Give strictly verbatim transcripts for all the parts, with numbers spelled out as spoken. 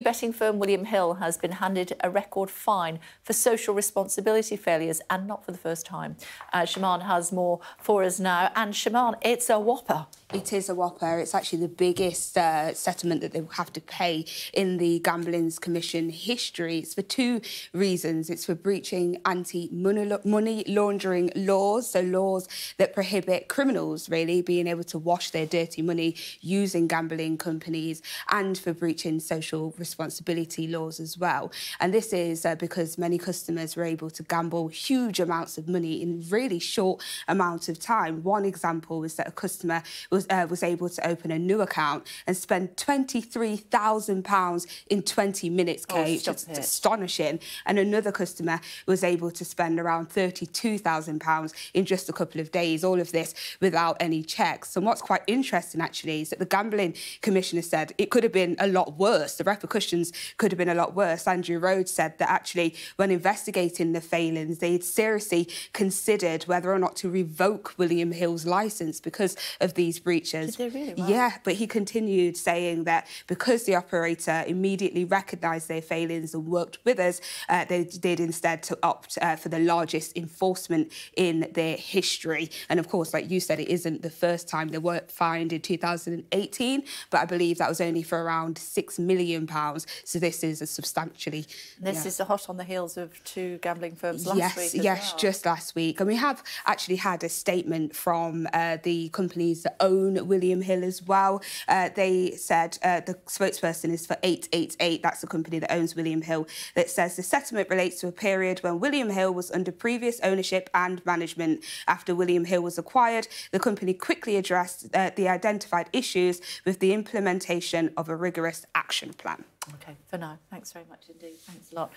Betting firm William Hill has been handed a record fine for social responsibility failures, and not for the first time. Uh, Shaman has more for us now. And Shaman, it's a whopper. It is a whopper. It's actually the biggest uh, settlement that they will have to pay in the Gambling Commission history. It's for two reasons. It's for breaching anti-money laundering laws, so laws that prohibit criminals, really, being able to wash their dirty money using gambling companies, and for breaching social responsibility laws as well. And this is uh, because many customers were able to gamble huge amounts of money in really short amount of time. One example was that a customer was Was, uh, was able to open a new account and spend twenty-three thousand pounds in twenty minutes, Kate, which is astonishing. And another customer was able to spend around thirty-two thousand pounds in just a couple of days, all of this without any checks. And what's quite interesting, actually, is that the Gambling Commissioner said it could have been a lot worse. The repercussions could have been a lot worse. Andrew Rhodes said that, actually, when investigating the failings, they had seriously considered whether or not to revoke William Hill's licence because of these breaches. Did they really? Wow. Yeah, but he continued saying that because the operator immediately recognised their failings and worked with us, uh, they did instead to opt uh, for the largest enforcement in their history. And of course, like you said, it isn't the first time. They were fined in two thousand eighteen, but I believe that was only for around six million pounds. So this is a substantially... And this yeah. is hot on the heels of two gambling firms last yes, week. Yes, yes, well. just last week. And we have actually had a statement from uh, the companies that own William Hill as well. Uh, they said uh, the spokesperson is for eight eight eight. That's the company that owns William Hill. That says the settlement relates to a period when William Hill was under previous ownership and management. After William Hill was acquired, the company quickly addressed uh, the identified issues with the implementation of a rigorous action plan. OK, for now. Thanks very much indeed. Thanks a lot.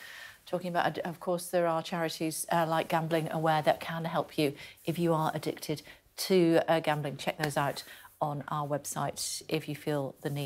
Talking about, of course, there are charities uh, like Gambling Aware that can help you if you are addicted to uh, gambling. Check those out on our website if you feel the need.